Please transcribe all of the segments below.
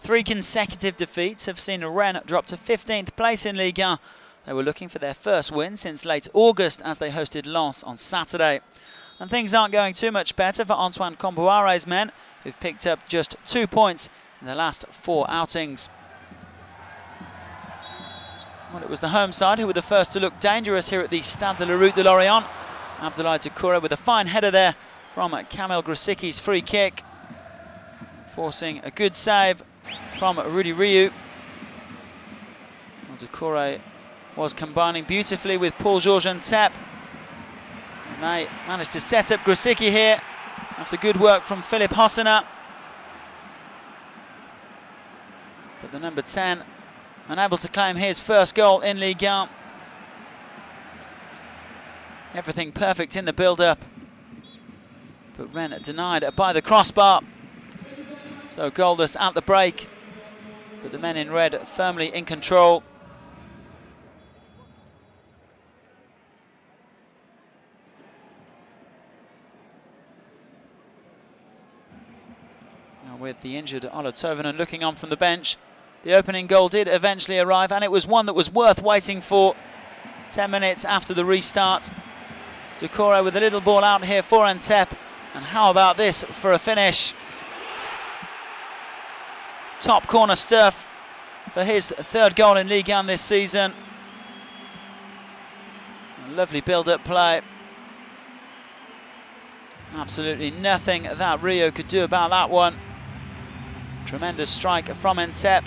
Three consecutive defeats have seen Rennes drop to 15th place in Ligue 1. They were looking for their first win since late August as they hosted Lens on Saturday. And things aren't going too much better for Antoine Kombouare's men, who've picked up just 2 points in the last 4 outings. Well, it was the home side who were the first to look dangerous here at the Stade de la Route de Lorient. Abdoulaye Doucouré with a fine header there from Kamil Grosicki's free kick, forcing a good save from Rudy Riou. Well, Doucouré was combining beautifully with Paul-Georges Ntep. And they managed to set up Grosicki here after good work from Philipp Hosiner. But the number 10 unable to claim his first goal in Ligue 1. Everything perfect in the build-up, but Rennes denied by the crossbar. So goalless at the break, but the men in red firmly in control. Now with the injured Ola Tovenen looking on from the bench, the opening goal did eventually arrive, and it was one that was worth waiting for. 10 minutes after the restart, Doucouré with a little ball out here for Ntep, and how about this for a finish? Top corner stuff for his third goal in Ligue 1 this season. A lovely build-up play. Absolutely nothing that Riou could do about that one. Tremendous strike from Ntep.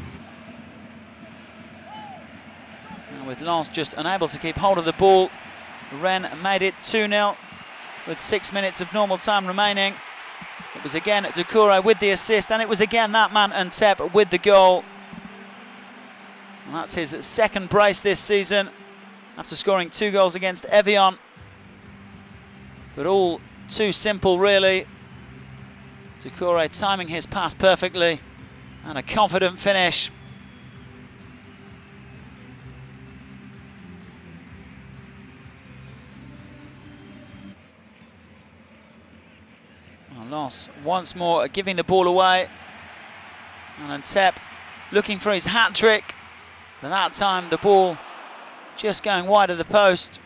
And with Lens just unable to keep hold of the ball, Rennes made it 2-0 with 6 minutes of normal time remaining. It was again Doucouré with the assist, and it was again that man Ntep with the goal. And that's his second brace this season after scoring 2 goals against Evian. But all too simple really. Doucouré timing his pass perfectly, and a confident finish. Lens once more giving the ball away, and Ntep looking for his hat-trick, but that time the ball just going wide of the post.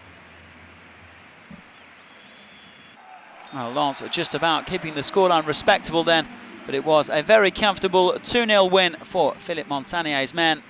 Well, Lens just about keeping the scoreline respectable then, but it was a very comfortable 2-0 win for Philippe Montanier's men.